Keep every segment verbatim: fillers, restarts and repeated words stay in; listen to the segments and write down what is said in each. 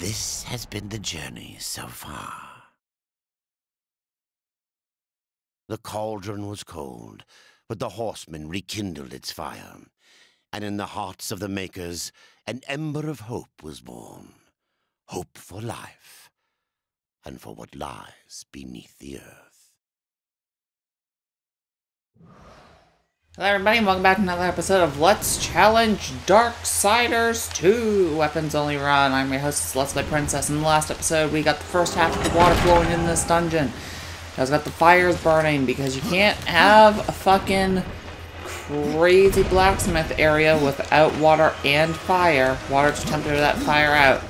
This has been the journey so far. The cauldron was cold, but the horseman rekindled its fire, and in the hearts of the makers, an ember of hope was born. Hope for life, and for what lies beneath the earth. Hello everybody, and welcome back to another episode of Let's Challenge Darksiders two, Weapons Only Run. I'm your host, Let's Play Princess. In the last episode, we got the first half of the water flowing in this dungeon. Guys, got the fires burning because you can't have a fucking crazy blacksmith area without water and fire. Water to temper that fire out.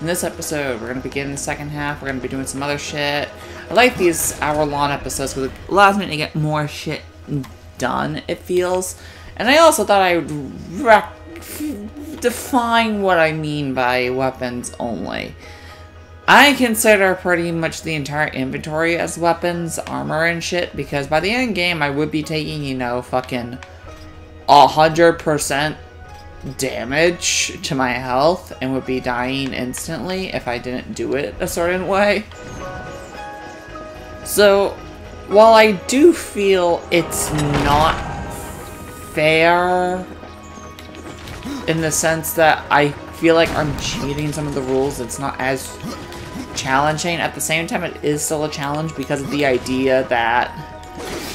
In this episode, we're gonna begin the second half. We're gonna be doing some other shit. I like these hour-long episodes because it allows me to get more shit done, it feels. And I also thought I would define what I mean by weapons only. I consider pretty much the entire inventory as weapons, armor and shit, because by the end game I would be taking, you know, fucking one hundred percent damage to my health and would be dying instantly if I didn't do it a certain way. So while I do feel it's not fair in the sense that I feel like I'm cheating some of the rules, it's not as challenging. At the same time, it is still a challenge because of the idea that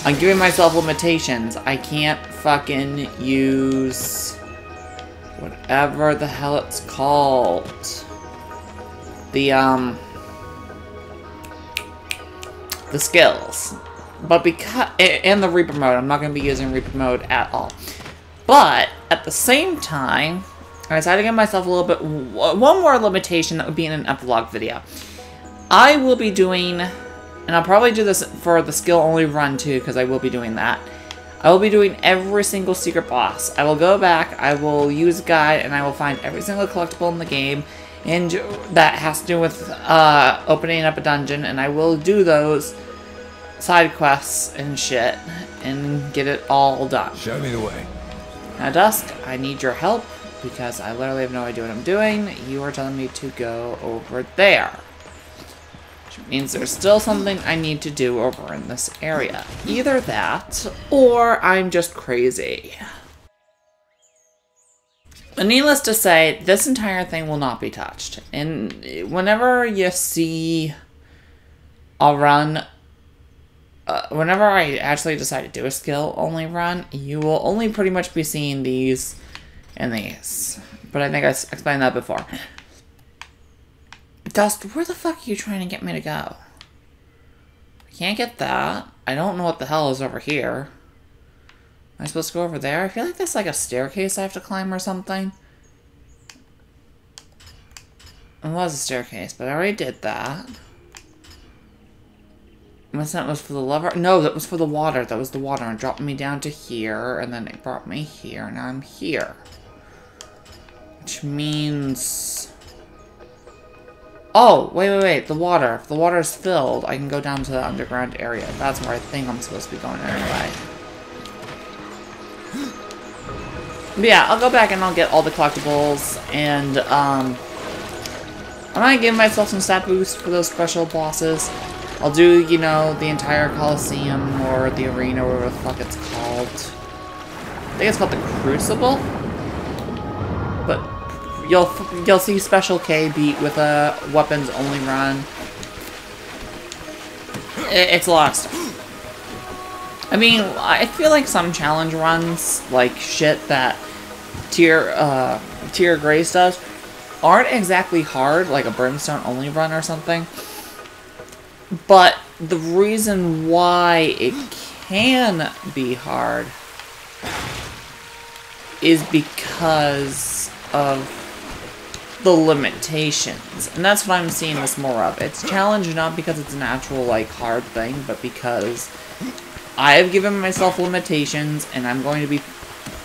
I'm giving myself limitations. I can't fucking use whatever the hell it's called. The, um... the skills, but because and the Reaper mode, I'm not going to be using Reaper mode at all. But at the same time, I decided to give myself a little bit one more limitation that would be in an epilogue video. I will be doing, and I'll probably do this for the skill only run too, because I will be doing that. I will be doing every single secret boss. I will go back. I will use a guide, and I will find every single collectible in the game. And that has to do with uh, opening up a dungeon, and I will do those side quests and shit and get it all done. Show me the way. Now, Dusk, I need your help because I literally have no idea what I'm doing. You are telling me to go over there, which means there's still something I need to do over in this area. Either that, or I'm just crazy. Needless to say, this entire thing will not be touched. And whenever you see a run, uh, whenever I actually decide to do a skill only run, you will only pretty much be seeing these and these. But I think I explained that before. Dust, where the fuck are you trying to get me to go? I can't get that. I don't know what the hell is over here. Am I supposed to go over there? I feel like there's like a staircase I have to climb or something. It was a staircase, but I already did that. Unless that was for the lever. No, that was for the water. That was the water. It dropped me down to here, and then it brought me here, and now I'm here. Which means... Oh, wait, wait, wait. The water. If the water is filled, I can go down to the underground area. That's where I think I'm supposed to be going anyway. But yeah, I'll go back and I'll get all the collectibles, and um, I might give myself some stat boost for those special bosses. I'll do, you know, the entire Coliseum or the arena, whatever the fuck it's called. I think it's called the Crucible. But you'll you'll see Special K beat with a weapons only run. It, it's a lot of stuff. I mean, I feel like some challenge runs, like shit that tier, uh, tier gray stuff, aren't exactly hard, like a brimstone only run or something. But the reason why it can be hard is because of the limitations. And that's what I'm seeing this more of. It's challenge not because it's an actual, like, hard thing, but because I have given myself limitations, and I'm going to be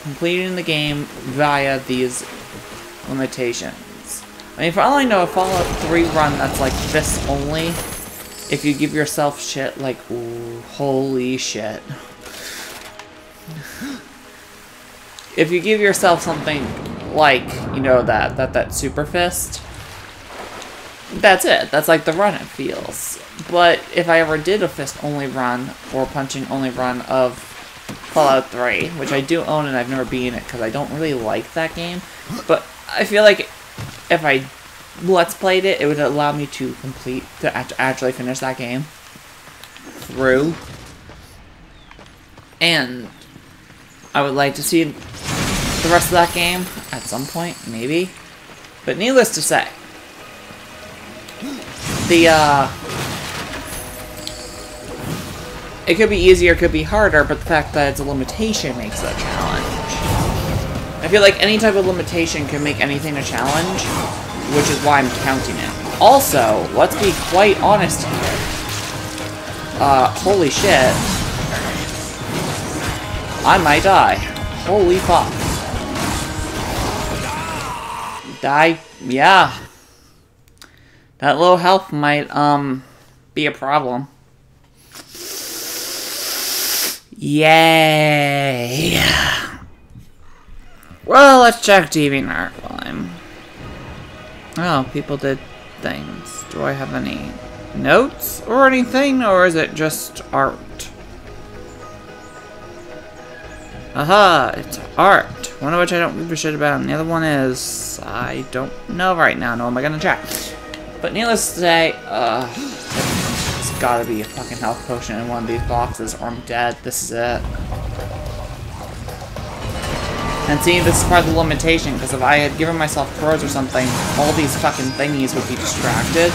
completing the game via these limitations. I mean, for all I know, a Fallout three run that's like this only, if you give yourself shit like, ooh, holy shit. If you give yourself something like, you know, that, that, that super fist, that's it. That's like the run it feels. But if I ever did a fist-only run or punching-only run of Fallout three, which I do own and I've never beaten it because I don't really like that game, but I feel like if I Let's Played it, it would allow me to complete, to actually finish that game through. And I would like to see the rest of that game at some point, maybe. But needless to say, the, uh... it could be easier, it could be harder, but the fact that it's a limitation makes it a challenge. I feel like any type of limitation can make anything a challenge, which is why I'm counting it. Also, let's be quite honest here. Uh, holy shit. I might die. Holy fuck. Die? Yeah. That low health might, um, be a problem. Yay! Well, let's check DeviantArt while I'm... Oh, people did things. Do I have any notes or anything, or is it just art? Aha! It's art. One of which I don't give a shit about, and the other one is... I don't know right now, nor am I gonna check. But needless to say, uh... there's gotta be a fucking health potion in one of these boxes, or I'm dead. This is it. And see, this is part of the limitation, because if I had given myself throws or something, all these fucking thingies would be distracted,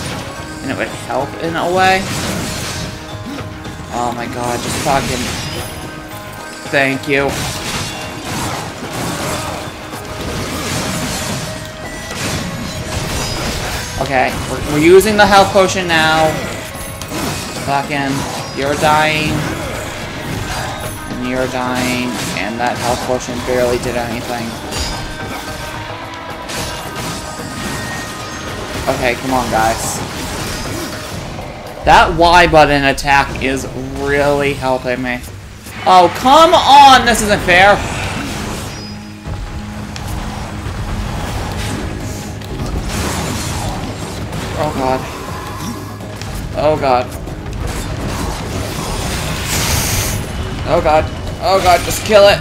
and it would help in a way. Oh my god, just fucking... Thank you. Okay, we're, we're using the health potion now. Fucking, you're dying. And you're dying. And that health potion barely did anything. Okay, come on, guys. That Y button attack is really helping me. Oh, come on! This isn't fair! Oh god. Oh god. Oh god. Oh god, just kill it!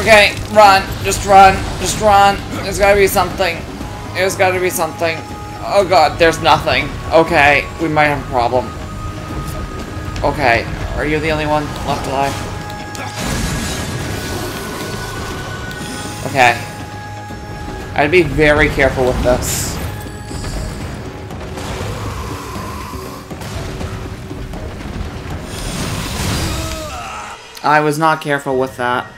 Okay, run. Just run. Just run. There's gotta be something. There's gotta be something. Oh god, there's nothing. Okay, we might have a problem. Okay. Are you the only one left alive? Okay. I'd be very careful with this. I was not careful with that.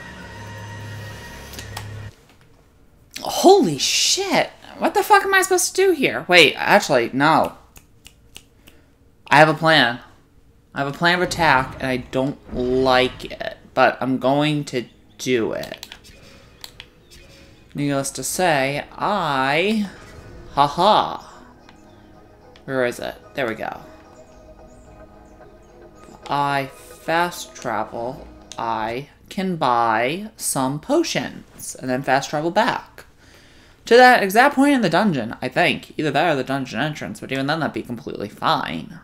Holy shit! What the fuck am I supposed to do here? Wait, actually, no. I have a plan. I have a plan of attack, and I don't like it, but I'm going to do it. Needless to say, I... Haha. -ha. Where is it? There we go. I fast travel. I can buy some potions, and then fast travel back. To that exact point in the dungeon, I think. Either that or the dungeon entrance, but even then that'd be completely fine.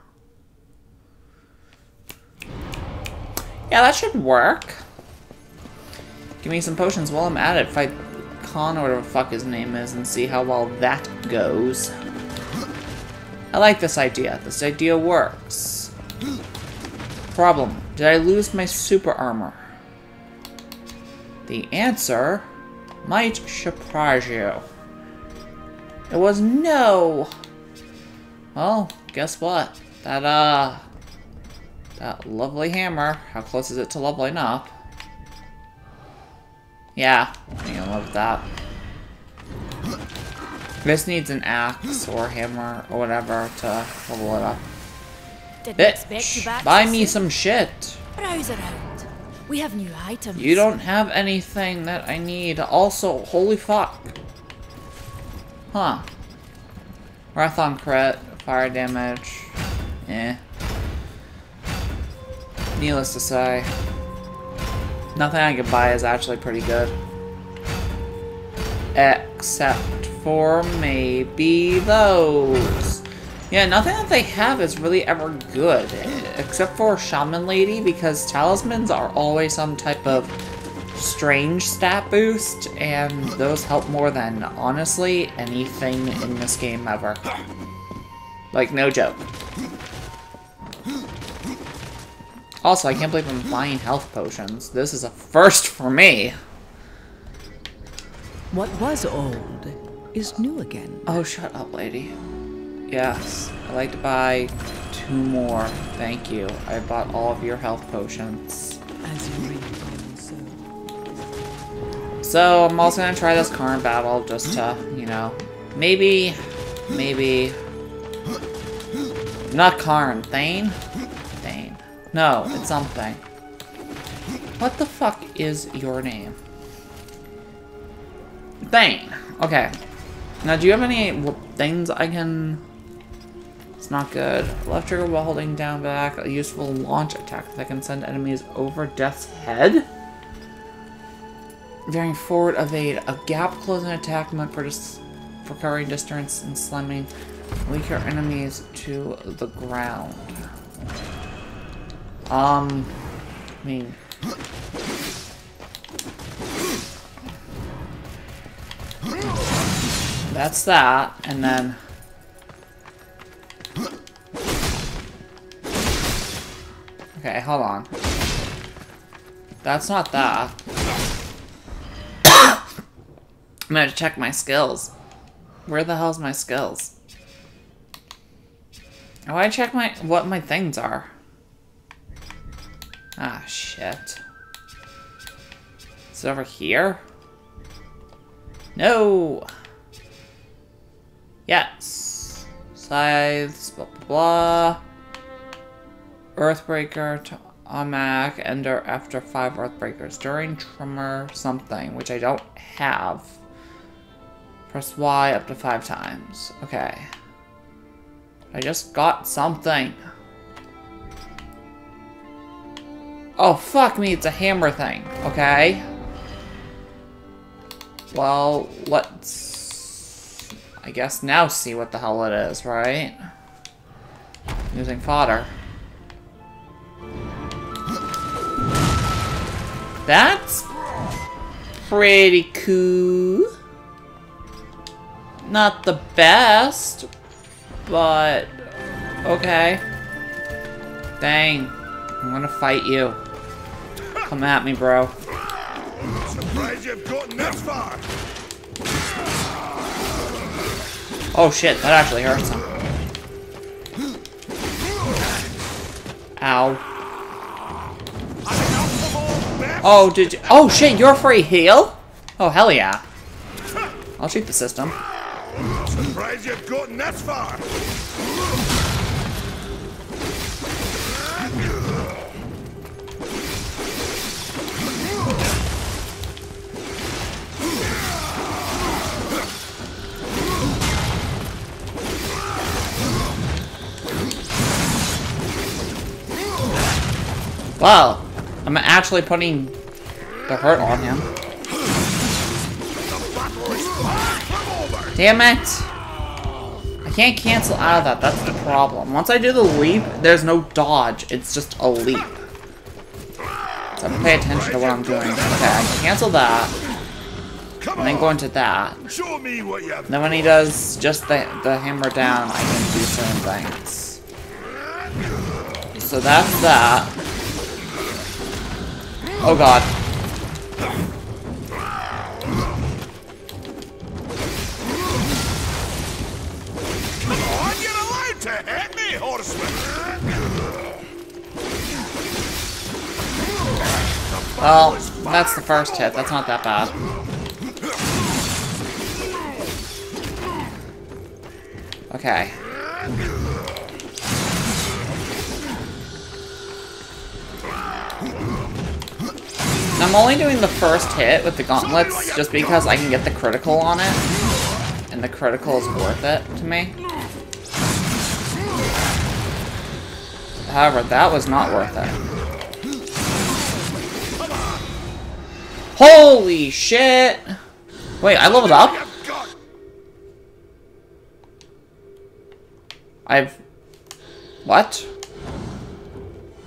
Yeah, that should work. Give me some potions while I'm at it. Fight Khan or whatever the fuck his name is and see how well that goes. I like this idea. This idea works. Problem. Did I lose my super armor? The answer might surprise you. It was no. Well, guess what? That, uh... That lovely hammer. How close is it to leveling up? Yeah, I'm gonna love that. This needs an axe or hammer or whatever to level it up. Bitch, buy me some shit. Browse around. We have new items. You don't have anything that I need. Also, holy fuck. Huh. Wrath on crit, fire damage. Eh. Needless to say, nothing I could buy is actually pretty good. Except for maybe those. Yeah, nothing that they have is really ever good, except for Shaman Lady, because talismans are always some type of strange stat boost, and those help more than, honestly, anything in this game ever. Like, no joke. Also, I can't believe I'm buying health potions. This is a first for me. What was old is new again. Oh, shut up, lady. Yes, I'd like to buy two more. Thank you. I bought all of your health potions. As you read, so. so I'm also gonna try this current battle just to, you know, maybe, maybe not Karn, Thane. Thane. No, it's something. What the fuck is your name? Thane. Okay. Now, do you have any things I can? It's not good. Left trigger while holding down back. A useful launch attack that can send enemies over Death's head. Veering forward, evade. A gap closing attack meant for just for covering distance and slamming weaker enemies to the ground. Um, I mean. That's that, and then. Okay, hold on. That's not that. I'm gonna check my skills. Where the hell's my skills? Oh, I check my what my things are. Ah, shit. Is it over here? No! Yes. Scythes, blah, blah, blah. Earthbreaker, to Amac, Ender after five Earthbreakers. During Tremor something, which I don't have. Press Y up to five times. Okay. I just got something. Oh, fuck me, it's a hammer thing. Okay. Well, let's... I guess now see what the hell it is, right? Using fodder. That's pretty cool. Not the best, but okay. Dang, I'm gonna fight you. Come at me, bro. I'm surprised you've gotten this far. Oh shit, that actually hurts him. Ow. Oh, did you- Oh shit, you're free heal? Oh, hell yeah. I'll shoot the system. Surprised you've gotten that far. Well, I'm actually putting the hurt on him. Damn it! I can't cancel out of that, that's the problem. Once I do the leap, there's no dodge, it's just a leap. So I have to pay attention to what I'm doing. Okay, I can cancel that. And then go into that. And then when he does just the, the hammer down, I can do certain things. So that's that. Oh god. Come on, you're allowed to hit me, horseman. Well, that's the first hit. That's not that bad. Okay. I'm only doing the first hit with the gauntlets just because I can get the critical on it, and the critical is worth it to me. However, that was not worth it. Holy shit! Wait, I leveled up? I've... What?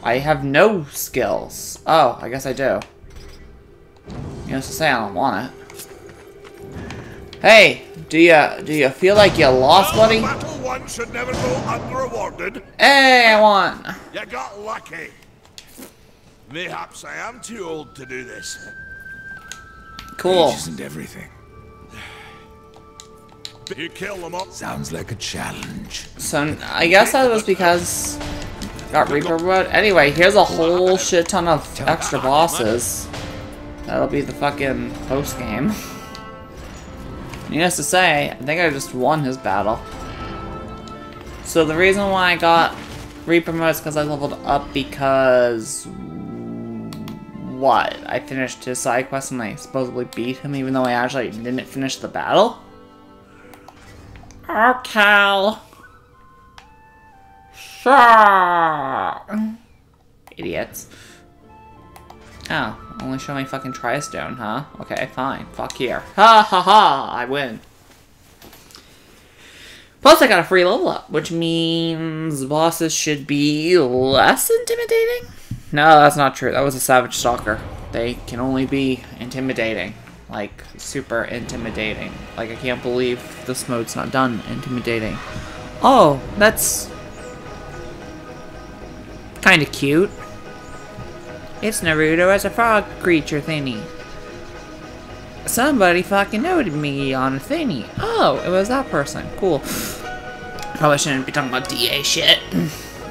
I have no skills. Oh, I guess I do. You know, to say I don't want it. Hey, do you do you feel like you lost, buddy? Battle won should never go unrewarded. Hey, I won. You got lucky. Mayhaps I am too old to do this. Cool. Age isn't everything. You kill them all. Sounds like a challenge. So I guess that was because got Reaper wood. Anyway, here's a whole shit ton of extra bosses. That'll be the fucking post game. Needless to say, I think I just won his battle. So the reason why I got Reaper mode is because I leveled up because... What? I finished his side quest and I supposedly beat him even though I actually didn't finish the battle? Oh, Cal. Sure. Idiots. Oh, only show me fucking Tri-Stone, huh? Okay, fine. Fuck here. Ha ha ha! I win. Plus, I got a free level up, which means bosses should be less intimidating? No, that's not true. That was a Savage Stalker. They can only be intimidating. Like, super intimidating. Like, I can't believe this mode's not done. Intimidating. Oh, that's... kinda cute. It's Naruto as a frog creature thingy. Somebody fucking noted me on a thingy. Oh, it was that person. Cool. Probably shouldn't be talking about D A shit.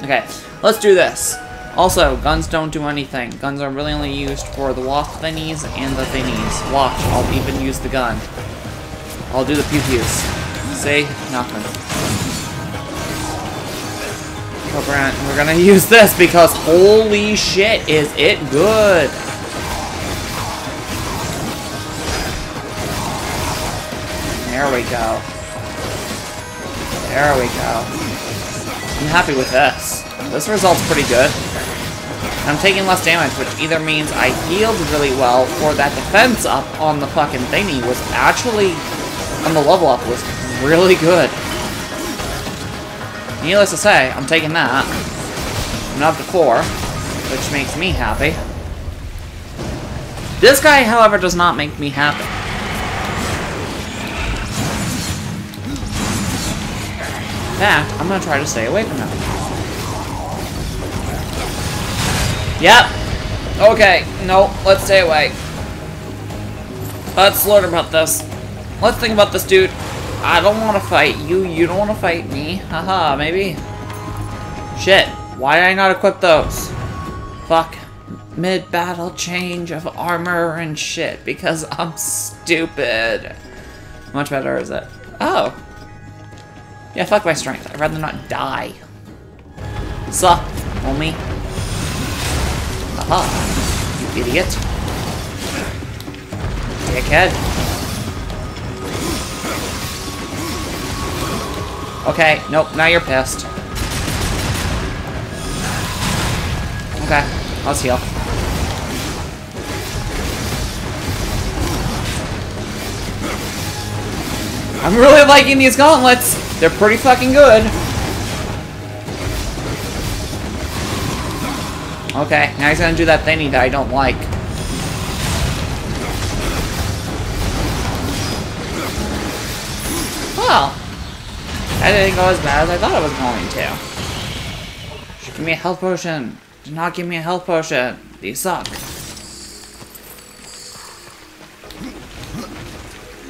Okay, let's do this. Also, guns don't do anything. Guns are really only used for the wasp thingies and the thingies. Watch, I'll even use the gun. I'll do the pew-pews. Say nothing. Oh, Brent, we're gonna use this because holy shit is it good! There we go. There we go. I'm happy with this. This result's pretty good. I'm taking less damage, which either means I healed really well, or that defense up on the fucking thingy was actually, on the level up, was really good. Needless to say, I'm taking that. I'm up to four, which makes me happy. This guy, however, does not make me happy. In fact, I'm gonna try to stay away from him. Yep. Okay. No. Let's stay away. Let's learn about this. Let's think about this, dude. I don't want to fight you. You don't want to fight me. Haha, maybe. Shit. Why did I not equip those? Fuck. Mid-battle change of armor and shit. Because I'm stupid. How much better is it? Oh. Yeah, fuck my strength. I'd rather not die. Suck, homie. Aha! You idiot! Dickhead! Okay, nope, now you're pissed. Okay, let's heal. I'm really liking these gauntlets! They're pretty fucking good! Okay, now he's gonna do that thingy that I don't like. Well, that didn't go as bad as I thought it was going to. Just give me a health potion. Do not give me a health potion. These suck.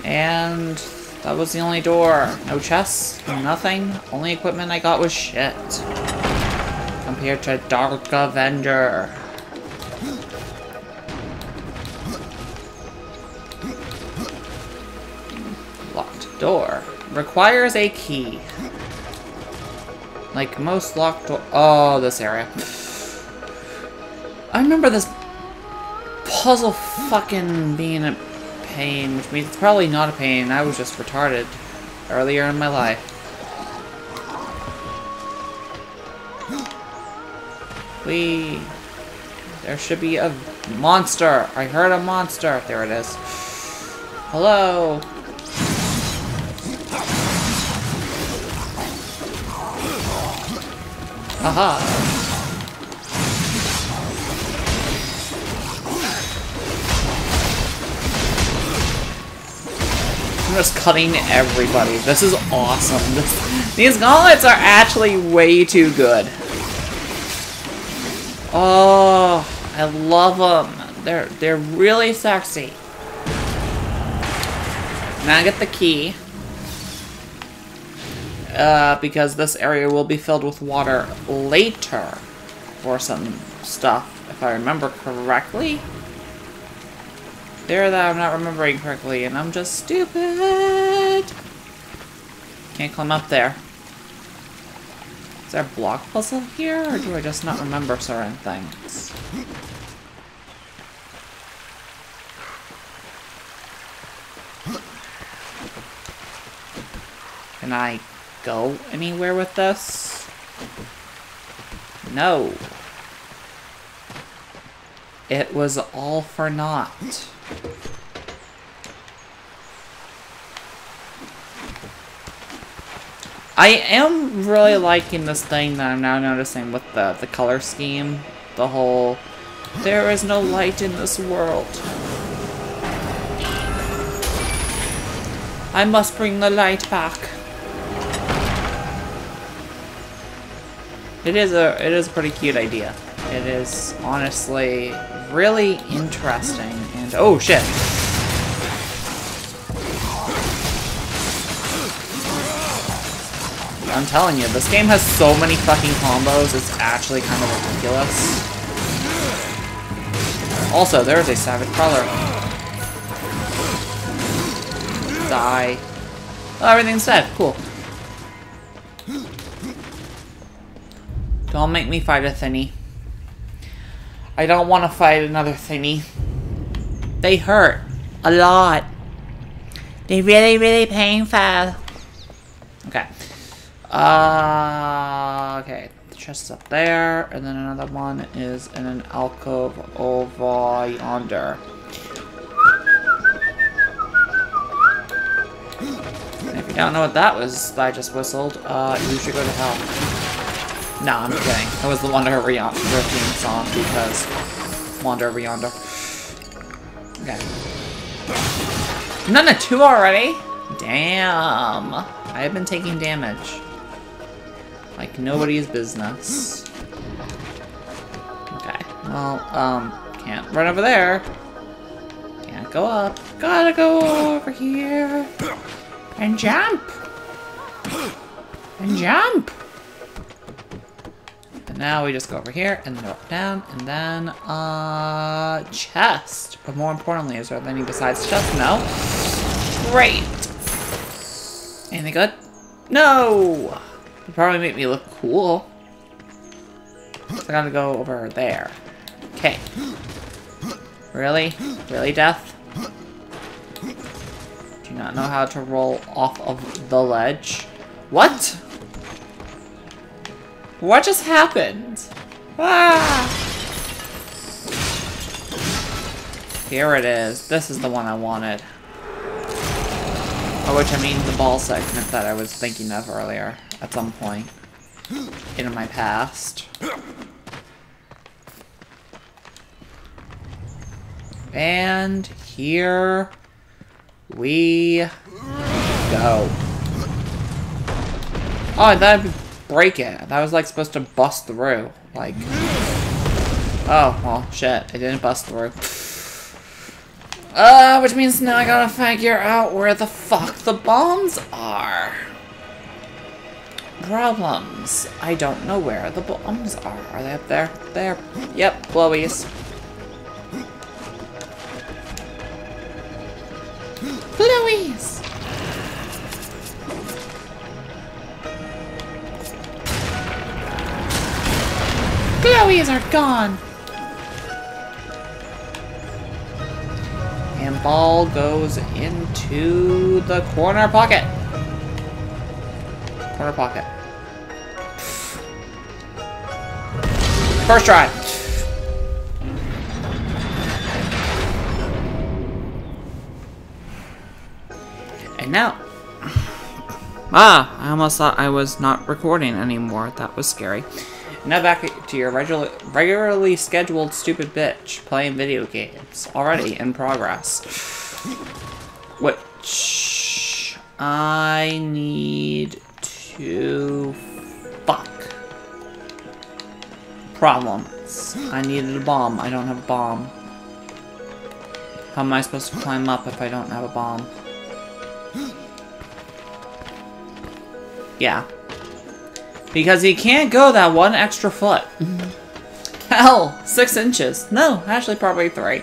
And that was the only door. No chests, nothing. Only equipment I got was shit. Here to Dark Avenger. Locked door. Requires a key. Like most locked door. Oh, this area. I remember this puzzle fucking being a pain, which means it's probably not a pain. I was just retarded earlier in my life. We... There should be a monster. I heard a monster. There it is. Hello. Haha. I'm just cutting everybody. This is awesome. This, these gauntlets are actually way too good. Oh, I love them. They're, they're really sexy. Now I get the key. Uh, because this area will be filled with water later. Or some stuff, if I remember correctly. There that I'm not remembering correctly, and I'm just stupid! Can't climb up there. Is there a block puzzle here, or do I just not remember certain things? Can I go anywhere with this? No. It was all for naught. I am really liking this thing that I'm now noticing with the, the color scheme. The whole, there is no light in this world. I must bring the light back. It is a, it is a pretty cute idea. It is honestly really interesting and oh shit. I'm telling you, this game has so many fucking combos, it's actually kind of ridiculous. Also, there is a savage crawler. Die. Oh, everything's dead. Cool. Don't make me fight a thinny. I don't want to fight another thinny. They hurt. A lot. They're really, really painful. Okay. Uh, okay, the chest's up there, and then another one is in an alcove over yonder. And if you don't know what that was that I just whistled, uh, you should go to hell. Nah, I'm kidding. That was the Wander Over Yonder theme song, because Wander Over Yonder. Okay. I'm done at two already? Damn. I have been taking damage. Like nobody's business. Okay. Well, um, can't run over there. Can't go up. Gotta go over here. And jump! And jump! And now we just go over here, and then up down, and then, uh, chest. But more importantly, is there anything besides chest? No. Great! Anything good? No! It'd probably make me look cool. So I gotta go over there. Okay. Really? Really, Death? Do not know how to roll off of the ledge. What? What just happened? Ah! Here it is. This is the one I wanted. Oh, which I mean the ball segment that I was thinking of earlier. At some point in my past. And here we go. Oh, I thought I'd break it. That was like supposed to bust through. Like, oh, well, shit. It didn't bust through. Uh, which means now I gotta figure out where the fuck the bombs are. Problems. I don't know where the bombs are. Are they up there? There. Yep, blowies. Blowies! Blowies are gone! And ball goes into the corner pocket. Corner pocket. First try. And now. Ah, I almost thought I was not recording anymore. That was scary. Now back to your regular, regularly scheduled stupid bitch playing video games. Already in progress. Which... I need to... Fuck. Problems. I needed a bomb. I don't have a bomb. How am I supposed to climb up if I don't have a bomb? Yeah. Because he can't go that one extra foot. Hell, six inches. No, actually probably three.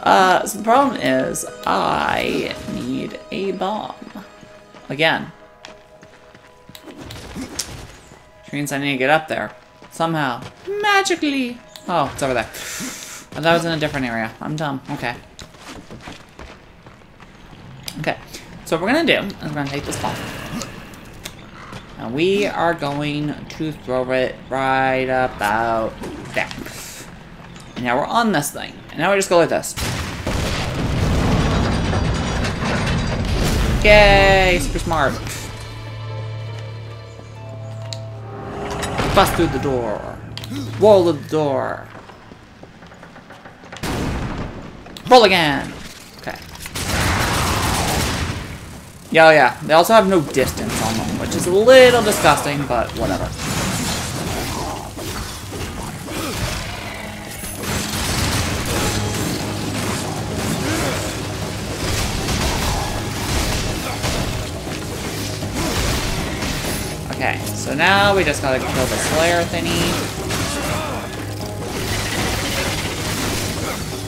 Uh, so the problem is, I need a bomb. Again. Which means I need to get up there. Somehow. Magically. Oh, it's over there. Oh, that was in a different area. I'm dumb. Okay. Okay. So what we're gonna do is we're gonna take this bomb. And we are going to throw it right about there. And now we're on this thing. And now we just go like this. Yay! Super smart. Bust through the door. Roll the door. Roll again. Okay. Yeah, oh yeah. They also have no distance on them. Which is a little disgusting, but whatever. Okay, so now we just gotta kill the Slayer thingy.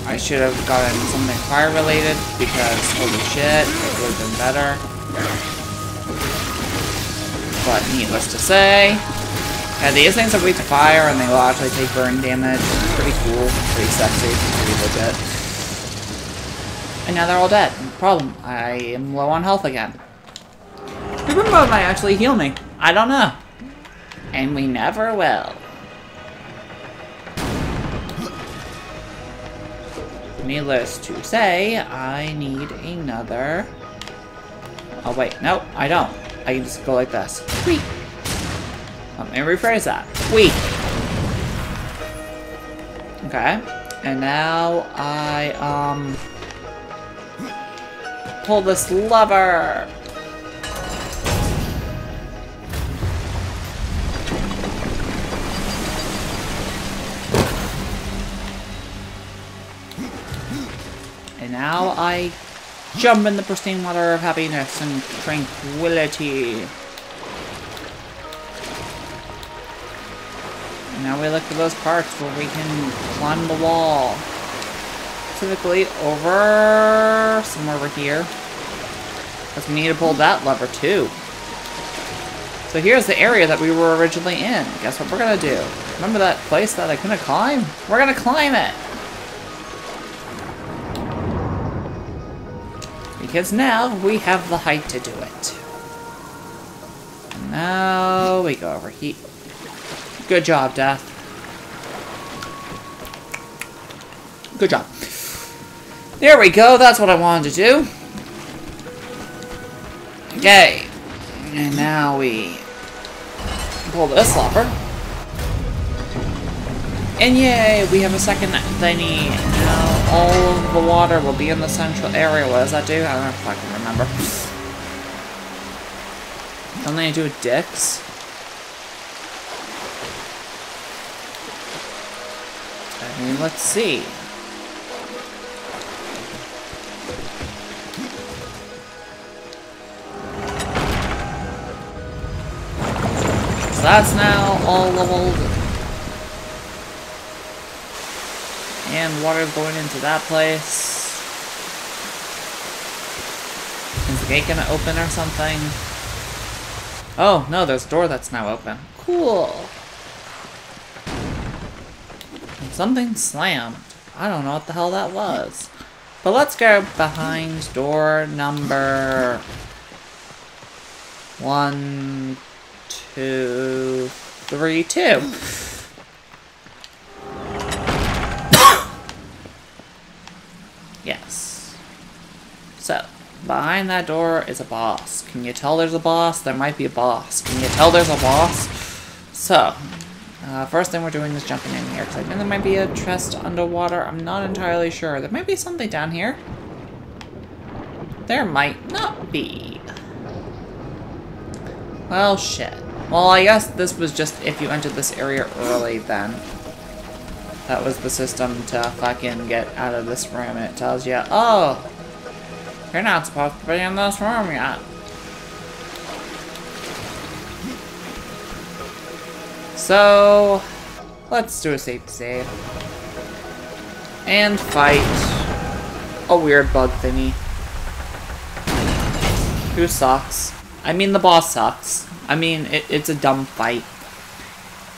I should have gotten something fire-related, because holy shit, it would have been better. But needless to say, yeah, these things are weak to fire and they will actually take burn damage. It's pretty cool, pretty sexy, pretty legit. And now they're all dead. No problem. I am low on health again. Reaper mode might actually heal me. I don't know. And we never will. Needless to say, I need another... Oh wait, no, I don't. I can just go like this. Whee! Let me rephrase that. Whee! Okay. And now I, um... pull this lever! And now I... jump in the pristine water of happiness and tranquility. Now we look for those parts where we can climb the wall. Specifically over... somewhere over here. Because we need to pull that lever too. So here's the area that we were originally in. Guess what we're gonna do? Remember that place that I couldn't climb? We're gonna climb it! Because now we have the height to do it. And now we go over here. Good job, Death. Good job. There we go. That's what I wanted to do. Okay. And now we pull this lever. And yay, we have a second thingy. Now all of the water will be in the central area. What does that do? I don't fucking remember. Something to do with dicks? I mean, let's see. So that's now all leveled. And water going into that place. Is the gate gonna open or something? Oh, no, there's a door that's now open. Cool. And something slammed. I don't know what the hell that was. But let's go behind door number... One, two, three, two. Yes. So, behind that door is a boss. Can you tell there's a boss? There might be a boss. Can you tell there's a boss? So, Uh, first thing we're doing is jumping in here, because I think there might be a chest underwater. I'm not entirely sure. There might be something down here. There might not be. Well, shit. Well, I guess this was just if you entered this area early, then. That was the system to fucking get out of this room, and it tells you, oh, you're not supposed to be in this room yet. So, let's do a safe save. And fight a weird bug thingy. Who sucks. I mean, the boss sucks. I mean, it, it's a dumb fight.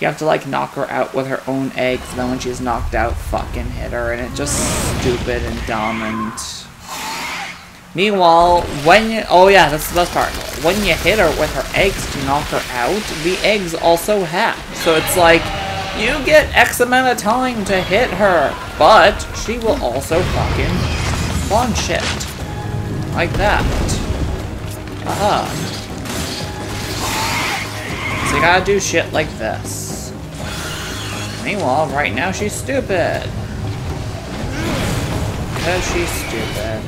You have to, like, knock her out with her own eggs, and then when she's knocked out, fucking hit her, and it's just stupid and dumb, and... Meanwhile, when you- oh yeah, that's the best part. When you hit her with her eggs to knock her out, the eggs also hatch. So it's like, you get X amount of time to hit her, but she will also fucking launch it. Like that. Aha. Uh-huh. So you gotta do shit like this. Meanwhile, right now she's stupid. Because she's stupid.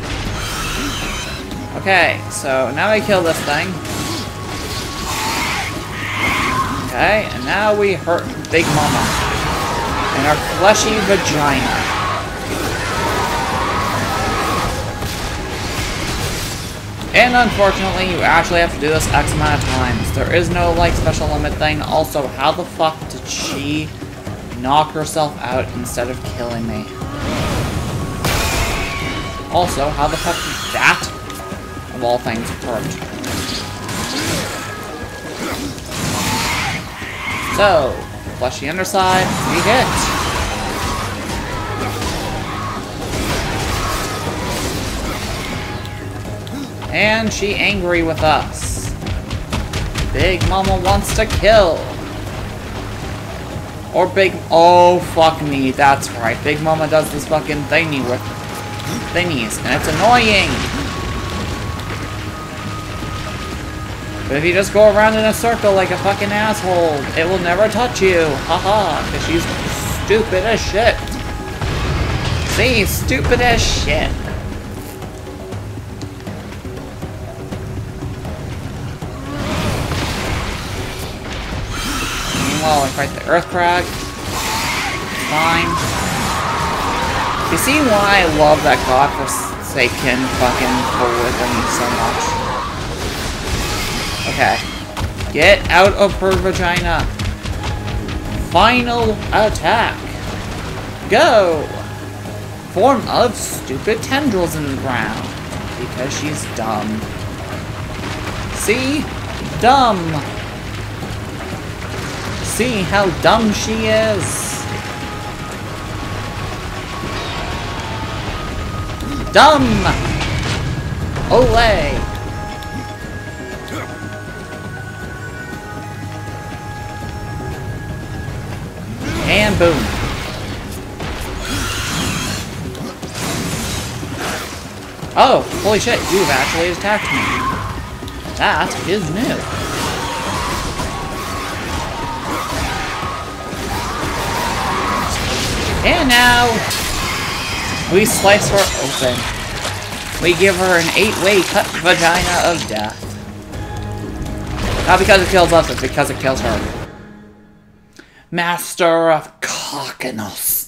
Okay, so now we kill this thing. Okay, and now we hurt Big Mama and her fleshy vagina. And unfortunately, you actually have to do this X amount of times. There is no, like, special limit thing. Also, how the fuck did she knock herself out instead of killing me? Also, how the fuck did that... of all things perked. So, fleshy underside, we hit. And she angry with us. Big Mama wants to kill. Or Big, oh fuck me, that's right. Big Mama does this fucking thingy with thingies, and it's annoying. But if you just go around in a circle like a fucking asshole, it will never touch you. Haha, because she's stupid as shit. See, stupid as shit. Meanwhile, I fight the Earth Crag. Fine. You see why I love that godforsaken fucking fool with me so much? Okay. Get out of her vagina. Final attack. Go! Form of stupid tendrils in the ground. Because she's dumb. See? Dumb. See how dumb she is? Dumb! Olay! And boom. Oh, holy shit, you've actually attacked me. That is new. And now, we slice her open. We give her an eight-way cut vagina of death. Not because it kills us, it's because it kills her. Master of Cockiness.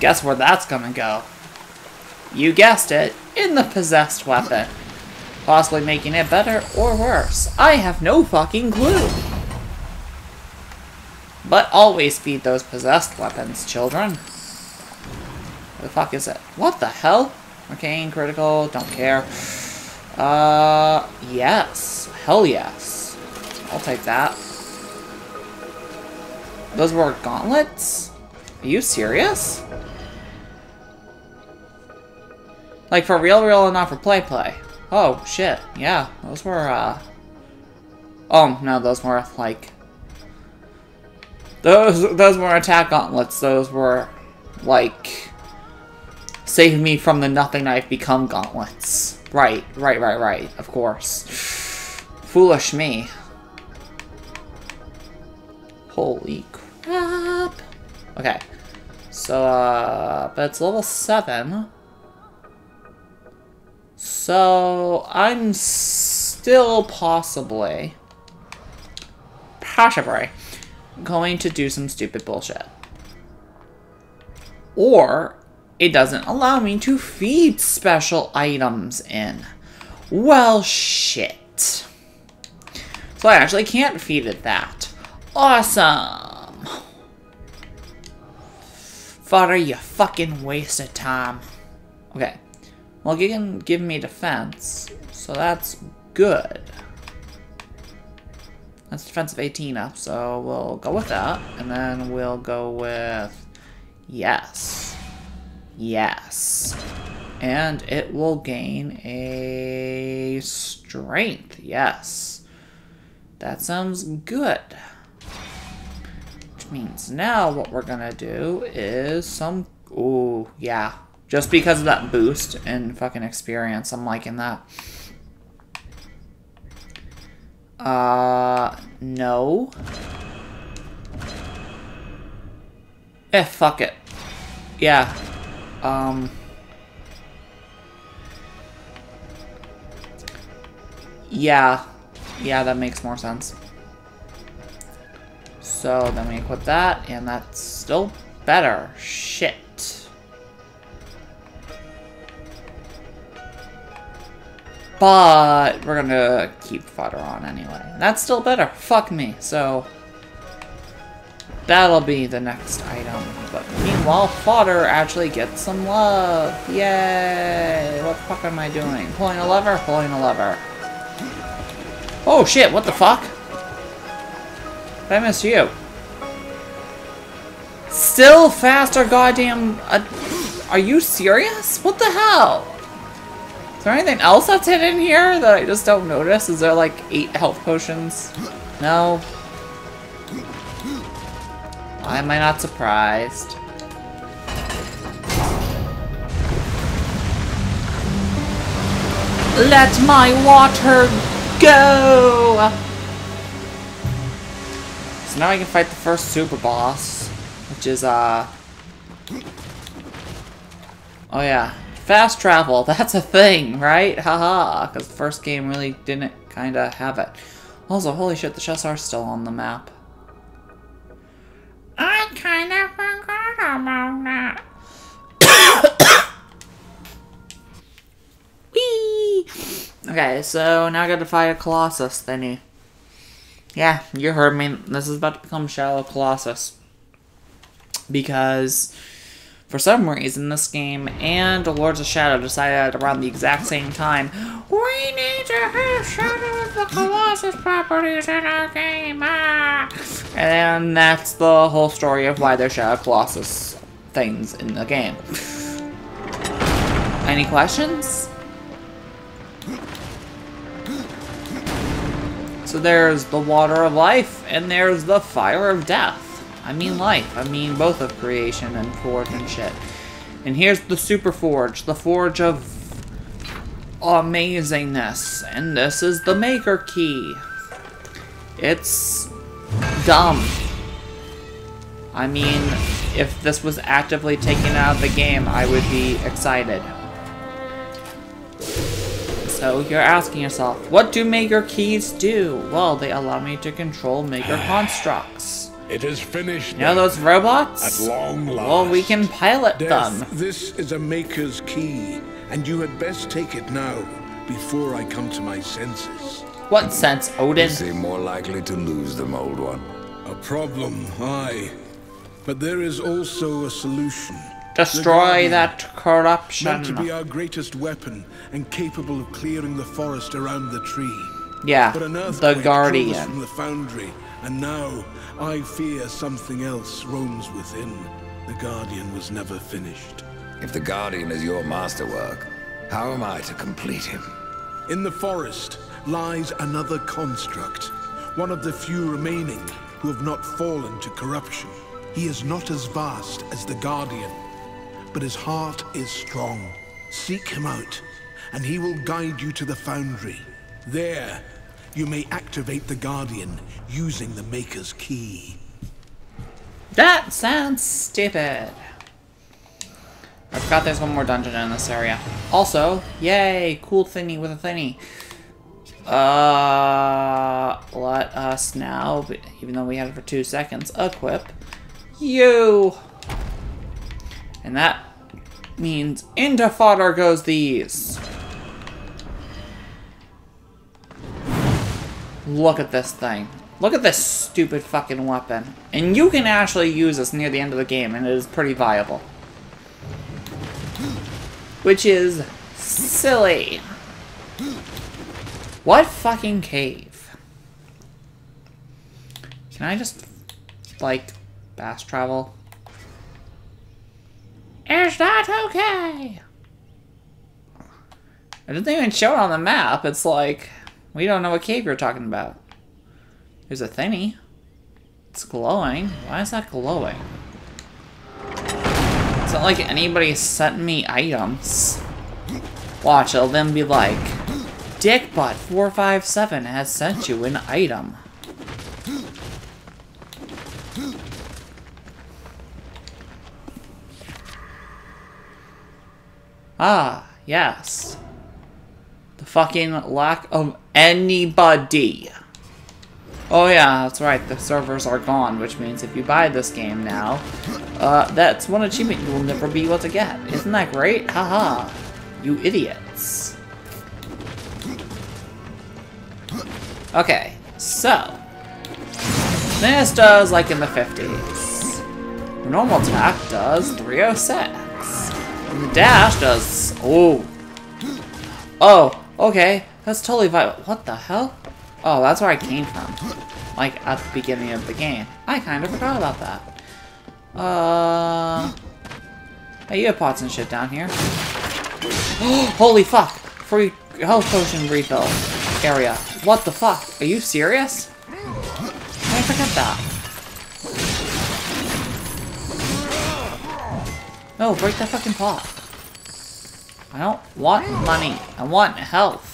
Guess where that's gonna go? You guessed it, in the possessed weapon. Possibly making it better or worse. I have no fucking clue. But always feed those possessed weapons, children. What the fuck is it? What the hell? Arcane, critical, don't care. Uh, yes. Hell yes. I'll take that. Those were gauntlets? Are you serious? Like, for real real and not for play play. Oh, shit. Yeah, those were, uh... oh, no, those were, like... Those, those were attack gauntlets. Those were, like... Save me from the nothing I've become gauntlets. Right, right, right, right. Of course. Foolish me. Holy crap. Okay. So, uh, but it's level seven. So, I'm still possibly, possibly, going to do some stupid bullshit. Or, it doesn't allow me to feed special items in. Well, shit. So I actually can't feed it that. Awesome! Fodder, you fucking waste of time. Okay. Well, you can give me defense, so that's good. That's defense of eighteen up, so we'll go with that. And then we'll go with... yes. Yes. And it will gain a strength, yes. That sounds good. Which means now what we're gonna do is some... ooh, yeah. Just because of that boost and fucking experience, I'm liking that. Uh, no. Eh, fuck it. Yeah. Um. Yeah. Yeah, that makes more sense. So, then we equip that, and that's still better. Shit. But we're gonna keep fodder on anyway. That's still better. Fuck me. So that'll be the next item. But meanwhile, fodder actually gets some love. Yay! What the fuck am I doing? Pulling a lever? Pulling a lever. Oh shit, what the fuck? Did I miss you? Still faster goddamn... Uh, are you serious? What the hell? Is there anything else that's hidden here that I just don't notice? Is there like eight health potions? No. Why am I not surprised? Let my water go! So now I can fight the first super boss, which is, uh... oh yeah. Fast travel, that's a thing, right? Haha, because the first game really didn't kind of have it. Also, holy shit, the chests are still on the map. I kind of forgot about that. Whee! Okay, so now I got to fight a Colossus thingy. Yeah, you heard me. This is about to become Shadow of the Colossus. Because... for some reason, this game and Lords of Shadow decided around the exact same time, we need to have Shadow of the Colossus properties in our game! Ah! And that's the whole story of why there's Shadow of Colossus things in the game. Any questions? So there's the water of life, and there's the fire of death. I mean life. I mean both of creation and forge and shit. And here's the super forge. The forge of amazingness. And this is the maker key. It's dumb. I mean, if this was actively taken out of the game, I would be excited. So you're asking yourself, what do maker keys do? Well, they allow me to control maker constructs. It is finished. You know those robots? At long last. Well, we can pilot Death, them. This is a maker's key, and you had best take it now, before I come to my senses. What sense, Odin? You seem more likely to lose them, old one. A problem, aye. But there is also a solution. Destroy that corruption. Meant to be our greatest weapon, and capable of clearing the forest around the tree. Yeah, but an the Guardian. From the foundry, and now... I fear something else roams within. The Guardian was never finished. If the Guardian is your masterwork, how am I to complete him? In the forest lies another construct, one of the few remaining who have not fallen to corruption. He is not as vast as the Guardian, but his heart is strong. Seek him out, and he will guide you to the foundry. There, you may activate the Guardian using the Maker's Key. That sounds stupid. I forgot there's one more dungeon in this area. Also, yay, cool thingy with a thingy. Uh, let us now, even though we had it for two seconds, equip you. And that means into fodder goes these. Look at this thing. Look at this stupid fucking weapon. And you can actually use this near the end of the game, and it is pretty viable. Which is silly. What fucking cave? Can I just, like, fast travel? It's not okay! It doesn't even show it on the map. It's like, we don't know what cave you're talking about. There's a thingy. It's glowing. Why is that glowing? It's not like anybody sent me items. Watch, it'll then be like, Dickbot four five seven has sent you an item. Ah, yes. The fucking lack of anybody. Oh yeah, that's right, the servers are gone, which means if you buy this game now, uh, that's one achievement you will never be able to get. Isn't that great? Haha. -ha. You idiots. Okay, so this does like in the fifties. The normal attack does three oh six. And the dash does oh. Oh, okay. That's totally viable. What the hell? Oh, that's where I came from. Like at the beginning of the game. I kind of forgot about that. Uh Hey, you have pots and shit down here. Holy fuck! Free health potion refill area. What the fuck? Are you serious? Why did I forget that? No, break that fucking pot. I don't want money. I want health.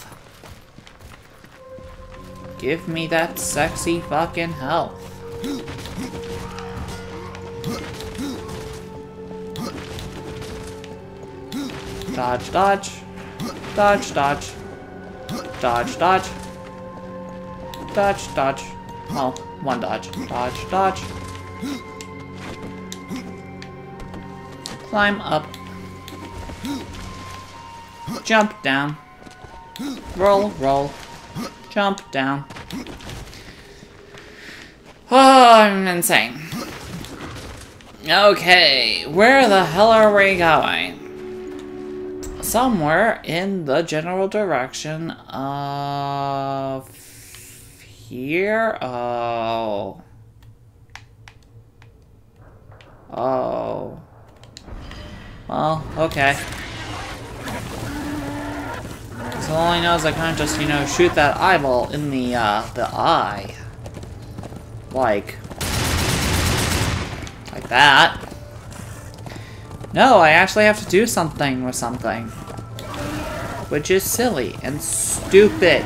Give me that sexy fucking health. Dodge, dodge. Dodge, dodge. Dodge, dodge. Dodge, dodge. Oh, one dodge. Dodge, dodge. Climb up. Jump down. Roll, roll. Jump down. Oh, I'm insane. Okay, where the hell are we going? Somewhere in the general direction of here. Oh. Oh. Well, okay. So all I know is I can't just, you know, shoot that eyeball in the, uh, the eye. Like. Like that. No, I actually have to do something with something. Which is silly and stupid.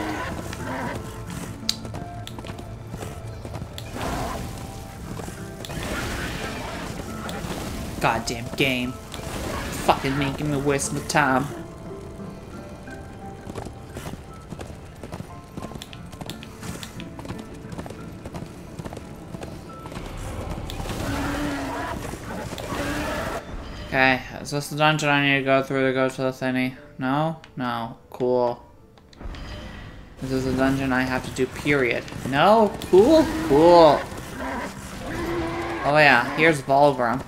Goddamn game. Fucking making me waste my time. Okay, is this the dungeon I need to go through to go to the thingy? No? No. Cool. This is the dungeon I have to do, period. No? Cool? Cool. Oh yeah, here's Volgrim.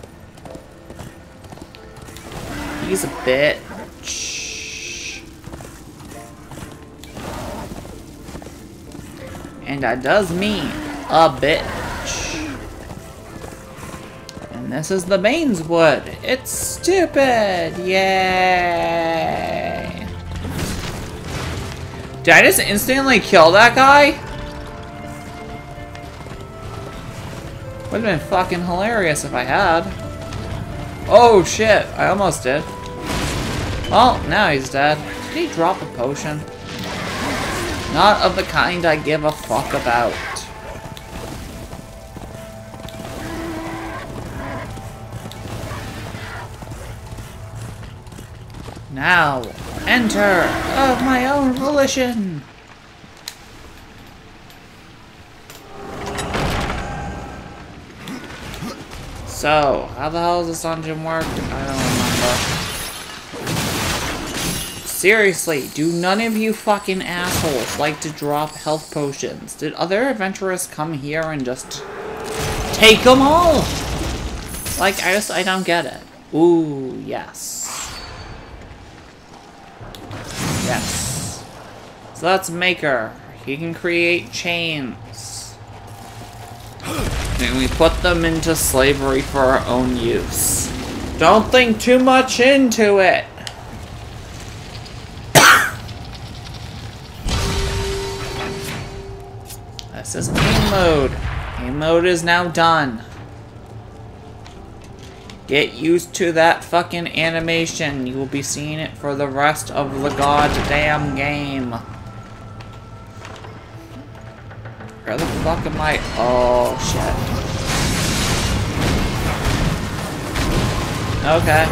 He's a bitch. And that does mean a bitch. This is the Baneswood. It's stupid. Yay. Did I just instantly kill that guy? Would have been fucking hilarious if I had. Oh shit, I almost did. Well, now he's dead. Did he drop a potion? Not of the kind I give a fuck about. Now, enter of my own volition! So, how the hell does this dungeon work? I don't remember. Seriously, do none of you fucking assholes like to drop health potions? Did other adventurers come here and just take them all? Like, I just, I don't get it. Ooh, yes. Yes. So that's Maker. He can create chains. And we put them into slavery for our own use. Don't think too much into it! This is game mode. Game mode is now done. Get used to that fucking animation. You will be seeing it for the rest of the goddamn game. Where the fuck am I? Oh, shit. Okay.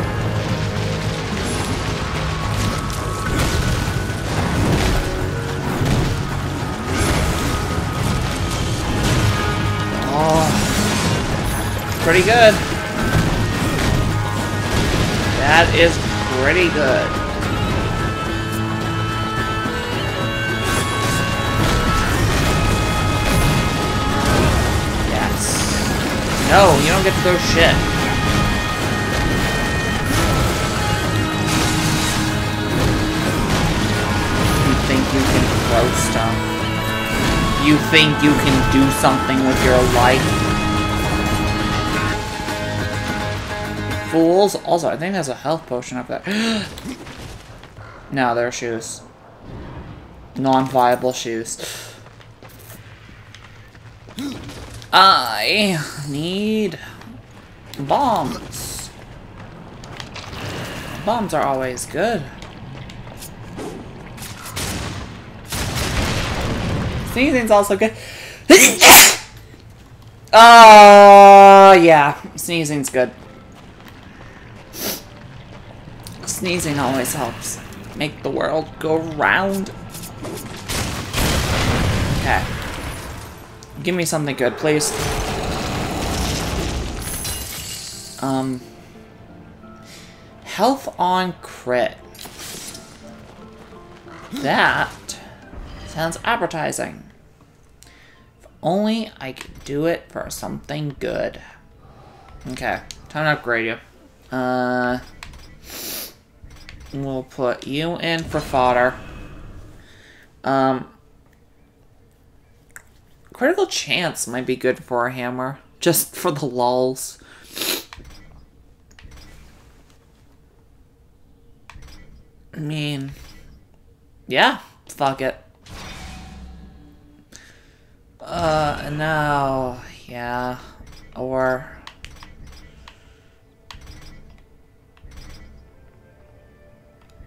Oh. Pretty good. That is pretty good. Yes. No, you don't get to throw shit. You think you can throw stuff? You think you can do something with your life? Fools. Also, I think there's a health potion up there. No, there are shoes. Non-viable shoes. I need bombs. Bombs are always good. Sneezing's also good. Oh, yeah. Sneezing's good. Sneezing always helps make the world go round. Okay. Give me something good, please. Um. Health on crit. That sounds appetizing. If only I could do it for something good. Okay. Time to upgrade you. Uh... We'll put you in for fodder. Um, critical chance might be good for a hammer, just for the lulz. I mean, yeah, fuck it. Uh, no, yeah, or.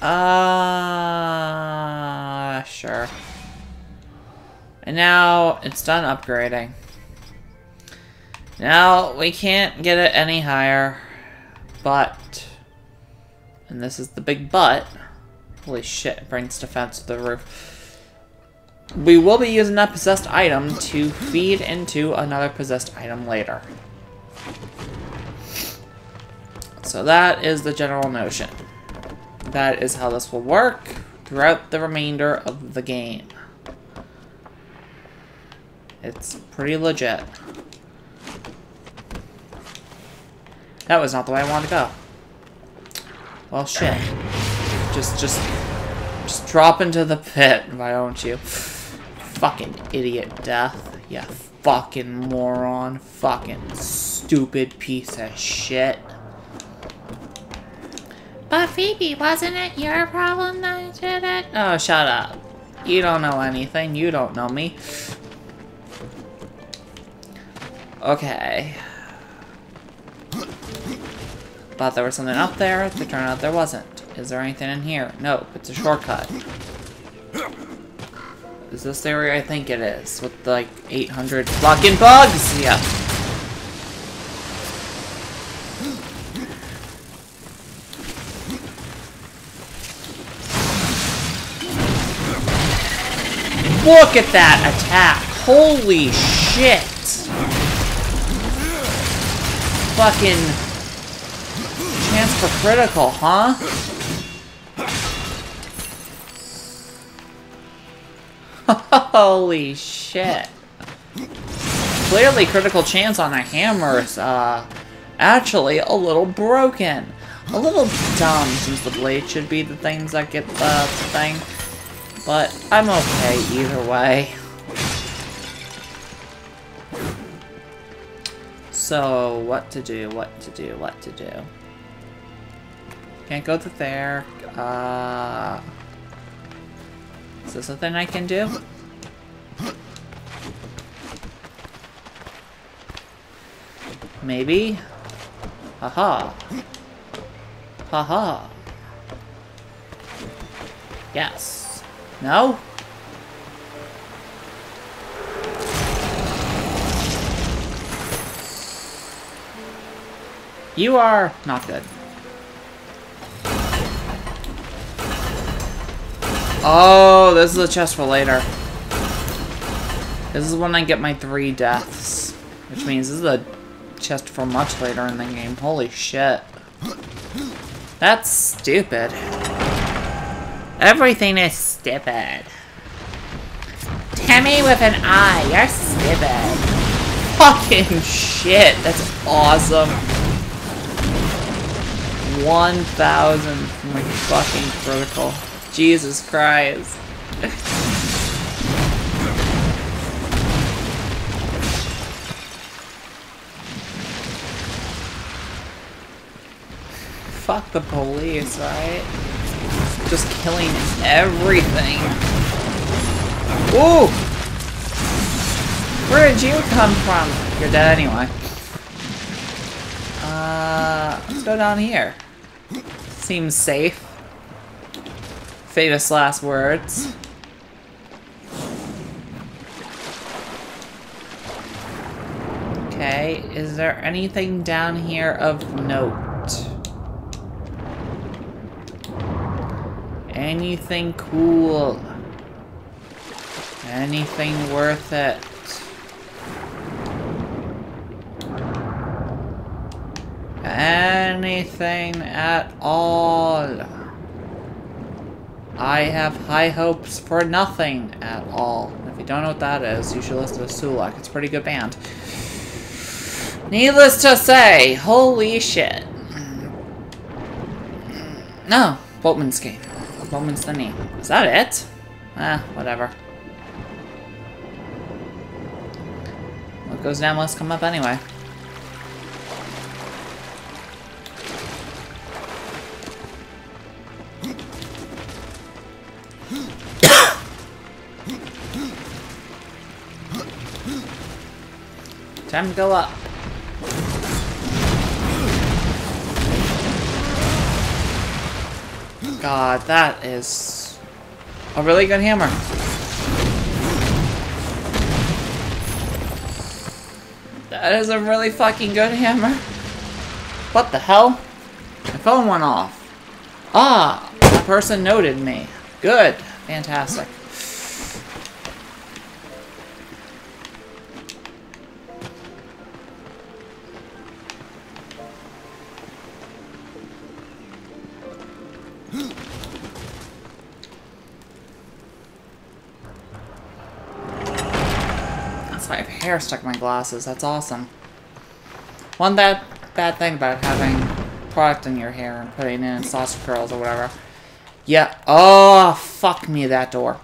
Ah, uh, sure. And now it's done upgrading. Now we can't get it any higher, but, and this is the big but, holy shit, it brings defense to the roof. We will be using that possessed item to feed into another possessed item later. So that is the general notion. That is how this will work throughout the remainder of the game. It's pretty legit. That was not the way I wanted to go. Well, shit. Just, just, just drop into the pit, why don't you? Fucking idiot death. You fucking moron. Fucking stupid piece of shit. But Phoebe, wasn't it your problem that I did it? Oh, shut up. You don't know anything. You don't know me. Okay. Thought there was something up there. It turned out there wasn't. Is there anything in here? Nope, it's a shortcut. Is this the area I think it is? With, like, eight hundred fucking bugs? Yeah. Look at that attack. Holy shit. Fucking chance for critical, huh? Holy shit. Clearly critical chance on the hammer's uh actually a little broken. A little dumb, since the blade should be the things that get the thing. But I'm okay either way. So, what to do, what to do, what to do. Can't go through there. Uh, is this something I can do? Maybe? Haha. Haha. Yes. No? You are not good. Oh, this is a chest for later. This is when I get my three deaths. Which means this is a chest for much later in the game. Holy shit. That's stupid. Everything is stupid. Tammy with an eye, you're stupid. Fucking shit, that's awesome. one thousand from my fucking protocol. Jesus Christ. Fuck the police, right? Just killing everything. Ooh! Where did you come from? You're dead anyway. Uh, let's go down here. Seems safe. Famous last words. Okay, is there anything down here of note? Anything cool? Anything worth it? Anything at all? I have high hopes for nothing at all. If you don't know what that is, you should listen to Sulek. It's a pretty good band. Needless to say, holy shit. No, oh, Boltman's game. Bowman's the name. Is that it? Ah, whatever. What goes down must come up anyway. Time to go up. God, that is a really good hammer. That is a really fucking good hammer. What the hell? My phone went off. Ah, the person noted me. Good. Fantastic. Hair stuck in my glasses. That's awesome. One bad, bad thing about having product in your hair and putting it in sausage curls or whatever. Yeah. Oh, fuck me, that door.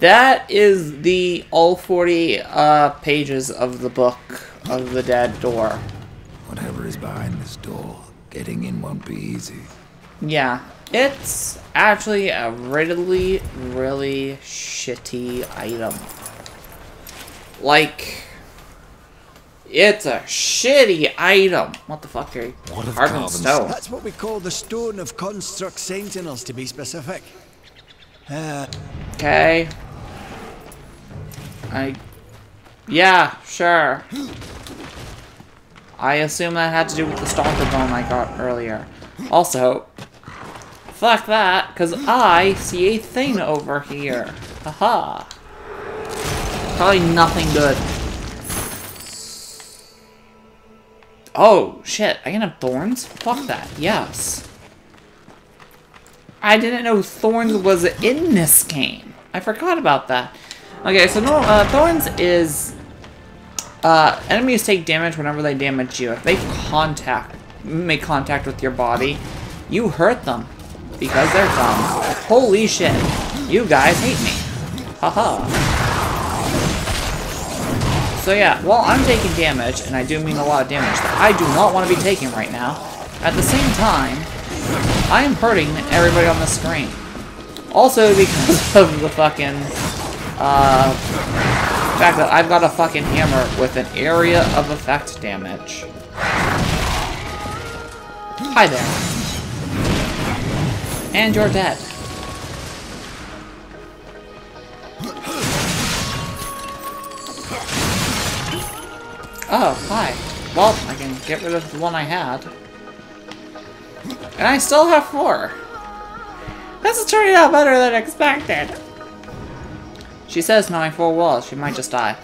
That is the all forty uh, pages of the book of the dead door. Whatever is behind this door, getting in won't be easy. Yeah. It's actually a really, really shitty item. Like... It's a shitty item. What the fuck are you? What of carbon stone? That's what we call the stone of construct sentinels, to be specific. Uh, okay. I. Yeah, sure. I assume that had to do with the stalker bone I got earlier. Also, fuck that, because I see a thing over here. Haha. Probably nothing good. Oh, shit. I can have thorns? Fuck that. Yes. I didn't know thorns was in this game. I forgot about that. Okay, so no, uh, thorns is... Uh, enemies take damage whenever they damage you. If they contact, make contact with your body, you hurt them. Because they're dumb. Holy shit. You guys hate me. Haha. -ha. So yeah, while I'm taking damage, and I do mean a lot of damage that I do not want to be taking right now, at the same time, I am hurting everybody on the screen. Also because of the fucking, uh, fact that I've got a fucking hammer with an area of effect damage. Hi there. And you're dead. Oh, hi. Well, I can get rid of the one I had. And I still have four. This is turning out better than expected. She says not in four walls. She might just die.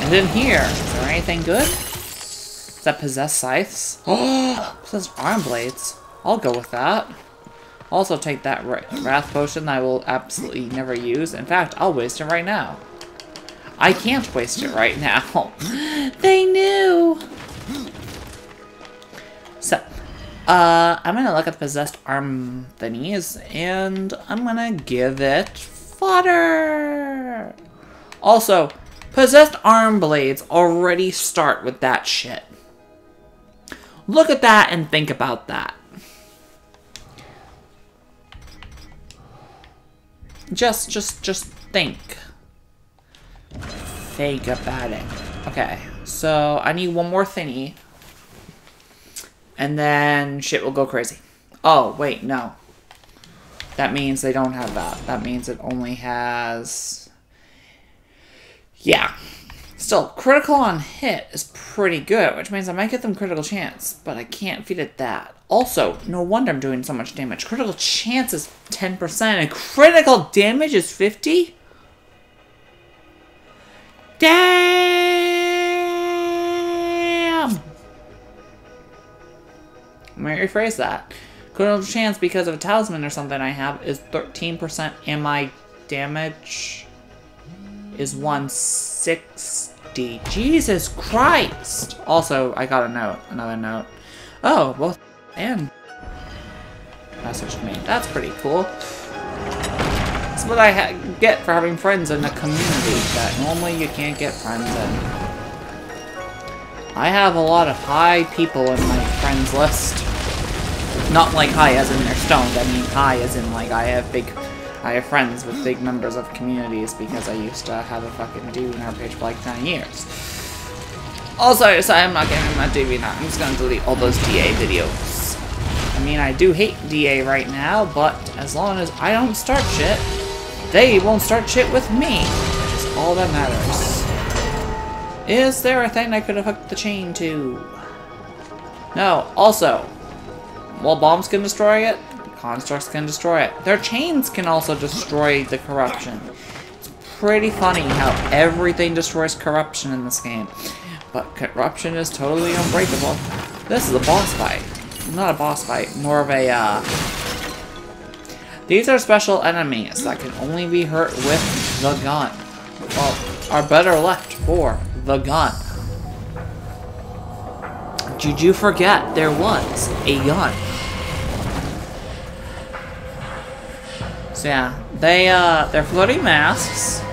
And in here, is there anything good? Does that possess scythes? Oh, possess arm blades. I'll go with that. Also take that wrath potion that I will absolutely never use. In fact, I'll waste it right now. I can't waste it right now. They knew! So, uh, I'm gonna look at the possessed arm thingies, and I'm gonna give it fodder! Also, possessed arm blades already start with that shit. Look at that and think about that. Just, just, just think. Think about it. Okay, so I need one more thingy. And then shit will go crazy. Oh, wait, no. That means they don't have that. That means it only has... Yeah. Still, critical on hit is pretty good, which means I might get them critical chance, but I can't feed it that. Also, no wonder I'm doing so much damage. Critical chance is ten percent, and critical damage is fifty? Damn! Let me rephrase that. Critical chance because of a talisman or something I have is thirteen percent, and my damage is one sixty. Jesus Christ! Also, I got a note. Another note. Oh, both and messaged me. That's pretty cool. That's what I ha get for having friends in a community that normally you can't get friends in. I have a lot of high people in my friends list. Not like high as in they're stoned. I mean high as in like I have big... I have friends with big members of communities because I used to have a fucking DeviantArt page for like nine years. Also, sorry, I'm not getting my DeviantArt. I'm just gonna delete all those D A videos. I mean, I do hate D A right now, but as long as I don't start shit, they won't start shit with me. Which is all that matters. Is there a thing I could have hooked the chain to? No, also, while bombs can destroy it, constructs can destroy it. Their chains can also destroy the corruption. It's pretty funny how everything destroys corruption in this game. But corruption is totally unbreakable. This is a boss fight. Not a boss fight, more of a, uh... These are special enemies that can only be hurt with the gun. Well, are better left for the gun. Did you forget there was a gun? So yeah, they, uh, they're floating masks.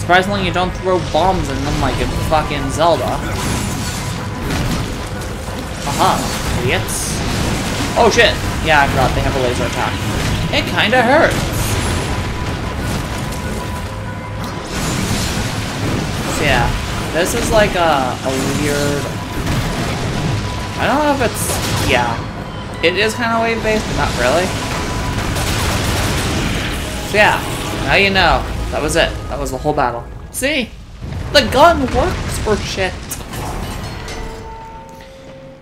Surprisingly, you don't throw bombs in them like in fucking Zelda. Aha, idiots. Oh shit, yeah, I forgot they have a laser attack. It kinda hurts. So yeah, this is like a, a weird... I don't know if it's... Yeah, it is kinda wave-based, but not really. Yeah, now you know. That was it. That was the whole battle. See? The gun works for shit.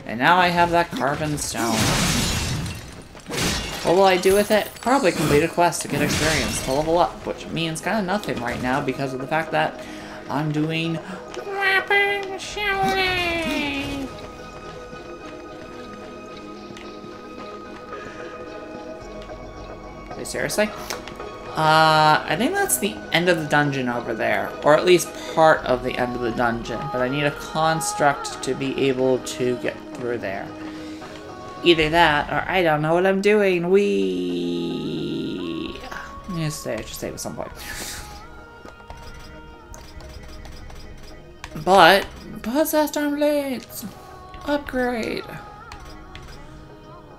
And now I have that carven stone. What will I do with it? Probably complete a quest to get experience to level up, which means kind of nothing right now because of the fact that I'm doing rapping, shouting. Wait, seriously? Uh, I think that's the end of the dungeon over there, or at least part of the end of the dungeon, but I need a construct to be able to get through there. Either that, or I don't know what I'm doing. We. I'm gonna say I should save at some point. But possessed arm blades, upgrade.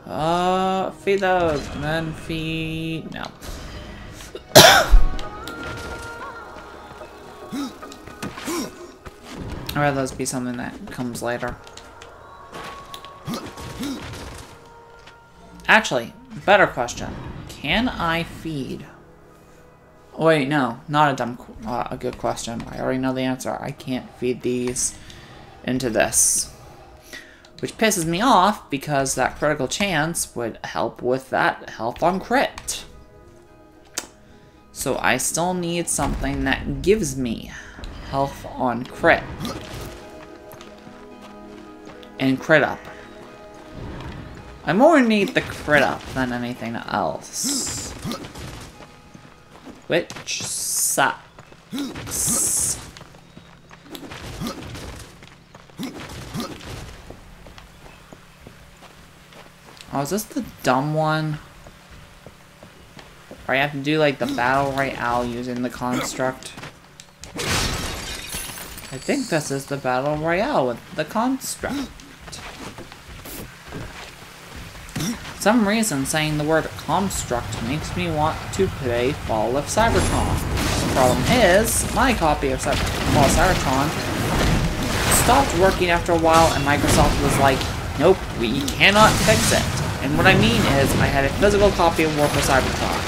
Uh, feed those, and then feed no. I'd rather those be something that comes later. Actually, better question. Can I feed? Oh, wait, no. Not a dumb, uh, a good question. I already know the answer. I can't feed these into this. Which pisses me off because that critical chance would help with that health on crit. So I still need something that gives me health on crit. And crit up. I more need the crit up than anything else. Which sucks. Oh, is this the dumb one? Where I have to do like the battle royale using the construct? I think this is the battle royale with the construct. For some reason, saying the word construct makes me want to play Fall of Cybertron. The problem is, my copy of Fall of Cybertron stopped working after a while and Microsoft was like, nope, we cannot fix it. And what I mean is, I had a physical copy of War for Cybertron.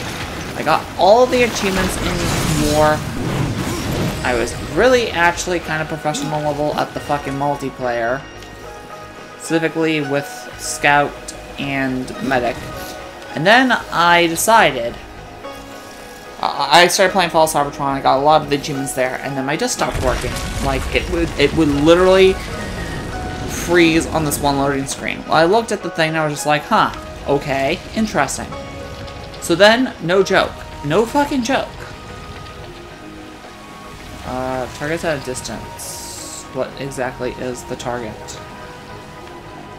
I got all the achievements in War. I was really actually kind of professional level at the fucking multiplayer. Specifically with Scout and Medic. And then I decided, I started playing Fall of Cybertron, I got a lot of the achievements there, and then my disc stopped working. Like, it would it would literally freeze on this one loading screen. Well, I looked at the thing and I was just like, huh, okay, interesting. So then, no joke. No fucking joke. Uh, target's at a distance. What exactly is the target?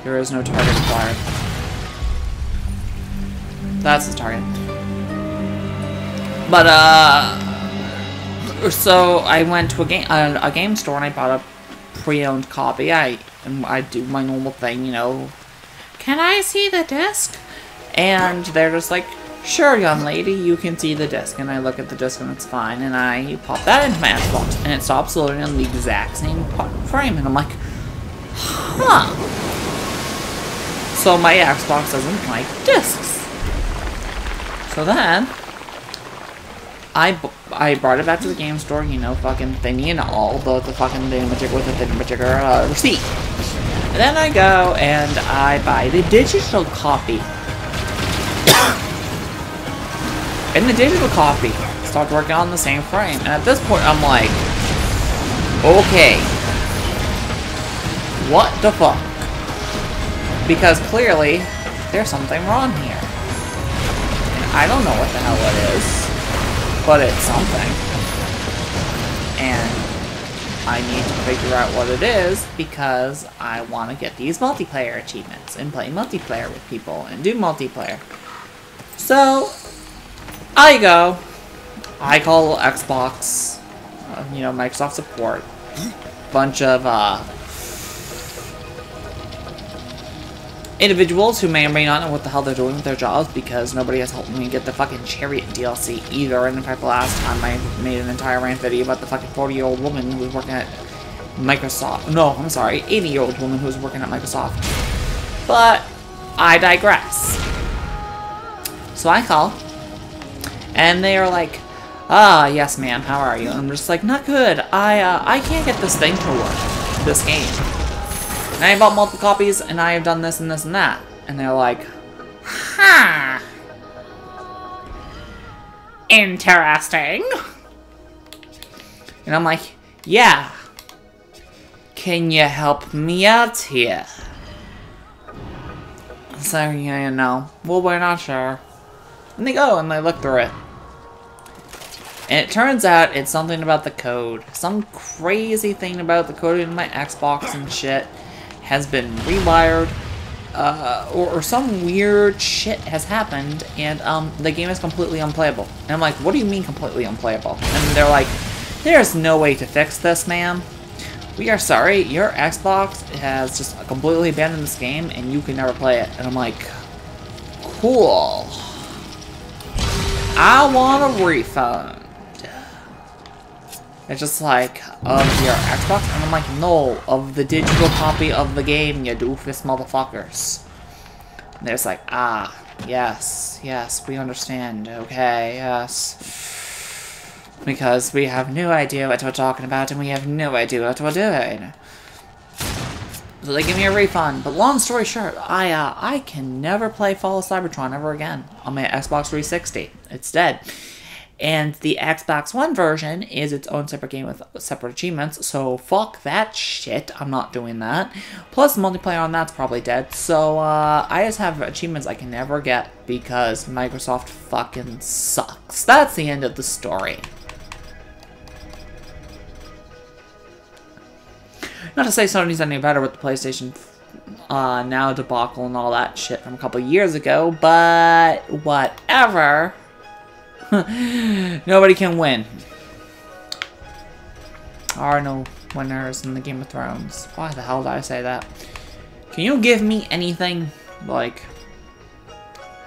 There is no target required. That's the target. But, uh... So, I went to a game, uh, a game store and I bought a pre-owned copy. I and I do my normal thing, you know. Can I see the disc? And they're just like, sure, young lady, you can see the disc. And I look at the disc and it's fine. And I pop that into my Xbox. And it stops loading on the exact same frame. And I'm like, huh. So my Xbox doesn't like discs. So then, I, b I brought it back to the game store, you know, fucking thingy and all, the, the fucking thingamajigger with the thingamajigger uh, receipt. And then I go and I buy the digital copy. And the digital copy started working on the same frame. And at this point, I'm like, okay, what the fuck? Because clearly, there's something wrong here. And I don't know what the hell it is, but it's something. And I need to figure out what it is because I want to get these multiplayer achievements and play multiplayer with people and do multiplayer. So, I go. I call Xbox, uh, you know, Microsoft support. Bunch of, uh... individuals who may or may not know what the hell they're doing with their jobs because nobody has helped me get the fucking Chariot D L C either. And in fact, the last time I made an entire rant video about the fucking forty-year-old woman who was working at Microsoft. No, I'm sorry, eighty-year-old woman who was working at Microsoft. But I digress. So I call, and they are like, "Ah, yes, ma'am. How are you?" And I'm just like, "Not good. I uh, I can't get this thing to work. This game." And I bought multiple copies, and I have done this and this and that. And they're like, ha! interesting. And I'm like, yeah. Can you help me out here? So, yeah, you know. Well, we're not sure. And they go, and they look through it. And it turns out it's something about the code. Some crazy thing about the code in my Xbox and shit has been rewired. Uh, or, or some weird shit has happened, and um, the game is completely unplayable. And I'm like, what do you mean completely unplayable? And they're like, there's no way to fix this, ma'am. We are sorry, your Xbox has just completely abandoned this game, and you can never play it. And I'm like, cool. I want a refund. It's just like, of your Xbox? And I'm like, no, of the digital copy of the game, you doofus motherfuckers. And they're just like, ah, yes, yes, we understand, okay, yes. Because we have no idea what we're talking about, and we have no idea what we're doing. So they give me a refund, but long story short, I, uh, I can never play Fall of Cybertron ever again on my Xbox three sixty. It's dead. And the Xbox One version is its own separate game with separate achievements, so fuck that shit, I'm not doing that. Plus, multiplayer on that's probably dead, so uh, I just have achievements I can never get because Microsoft fucking sucks. That's the end of the story. Not to say Sony's any better with the PlayStation uh, Now debacle and all that shit from a couple years ago, but whatever. Nobody can win. There are no winners in the Game of Thrones. Why the hell did I say that? Can you give me anything? Like,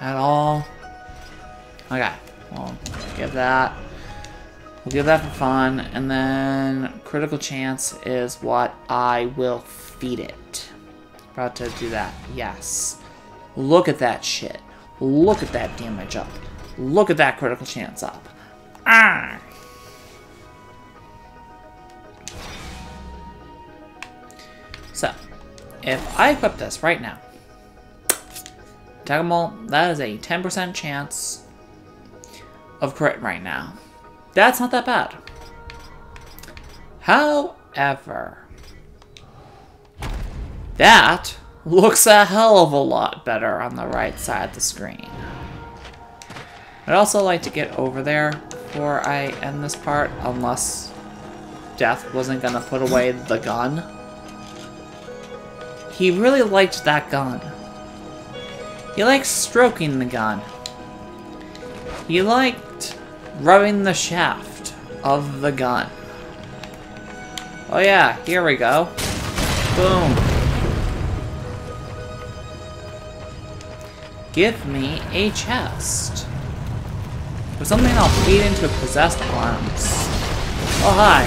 at all? Okay, well, give that. We'll give that for fun. And then, critical chance is what I will feed it. About to do that. Yes. Look at that shit. Look at that damage up. Look at that critical chance up. Ah! So, if I equip this right now, Tegamol, that is a ten percent chance of crit right now. That's not that bad. However, that looks a hell of a lot better on the right side of the screen. I'd also like to get over there before I end this part, unless Death wasn't gonna put away the gun. He really liked that gun. He liked stroking the gun. He liked rubbing the shaft of the gun. Oh yeah, here we go. Boom. Give me a chest. Or something I'll feed into possessed arms. Oh, hi.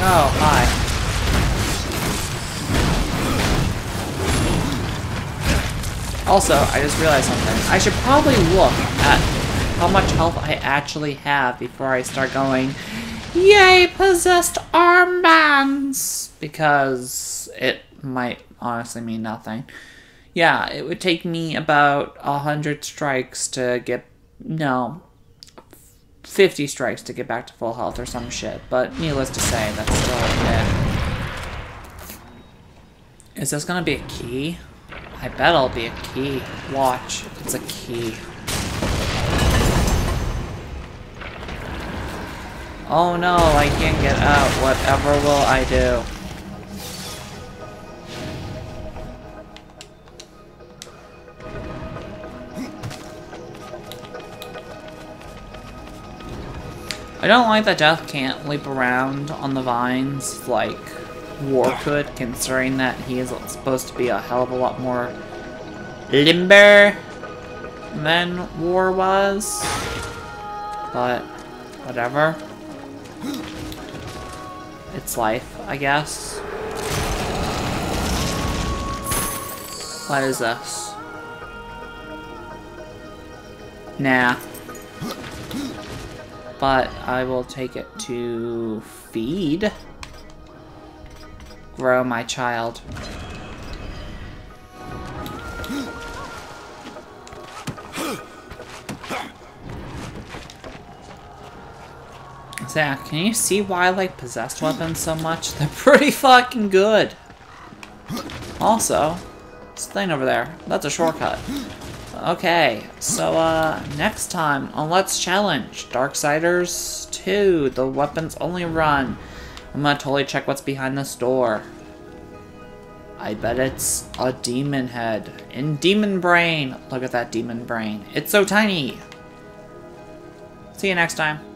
Oh, hi. Also, I just realized something. I should probably look at how much health I actually have before I start going, yay, possessed armbands! Because it might honestly mean nothing. Yeah, it would take me about a hundred strikes to get, no, fifty strikes to get back to full health or some shit. But needless to say, that's still okay. Is this gonna be a key? I bet it'll be a key. Watch, it's a key. Oh no, I can't get out. Whatever will I do? I don't like that Death can't leap around on the vines like War could, considering that he is supposed to be a hell of a lot more limber than War was. But whatever. It's life, I guess. What is this? Nah. But I will take it to feed. Grow my child. Zach, can you see why I like possessed weapons so much? They're pretty fucking good. Also, this thing over there, that's a shortcut. Okay, so uh, next time on Let's Challenge, Darksiders two, the weapons only run. I'm gonna totally check what's behind this door. I bet it's a demon head. In demon brain. Look at that demon brain. It's so tiny. See you next time.